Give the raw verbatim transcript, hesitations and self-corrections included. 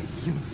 first. You